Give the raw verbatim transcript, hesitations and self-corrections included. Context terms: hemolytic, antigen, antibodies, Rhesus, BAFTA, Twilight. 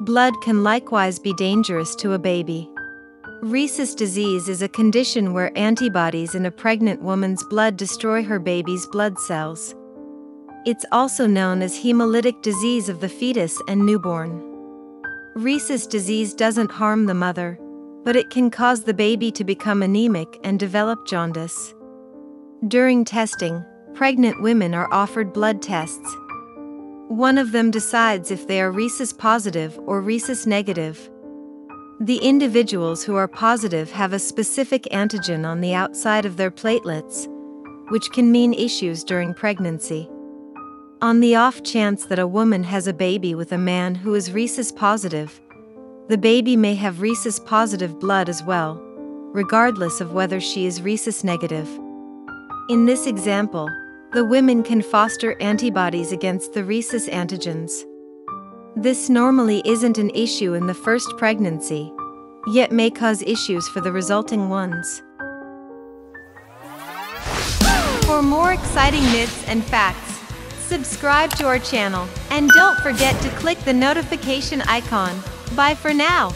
Blood can likewise be dangerous to a baby. Rhesus disease is a condition where antibodies in a pregnant woman's blood destroy her baby's blood cells. It's also known as hemolytic disease of the fetus and newborn. Rhesus disease doesn't harm the mother, but it can cause the baby to become anemic and develop jaundice. During testing, pregnant women are offered blood tests. One of them decides if they are rhesus positive or rhesus negative. The individuals who are positive have a specific antigen on the outside of their platelets, which can mean issues during pregnancy. On the off chance that a woman has a baby with a man who is rhesus positive, the baby may have rhesus positive blood as well, regardless of whether she is rhesus negative. In this example, the women can foster antibodies against the rhesus antigens. This normally isn't an issue in the first pregnancy, yet may cause issues for the resulting ones. For more exciting myths and facts, subscribe to our channel, and don't forget to click the notification icon. Bye for now!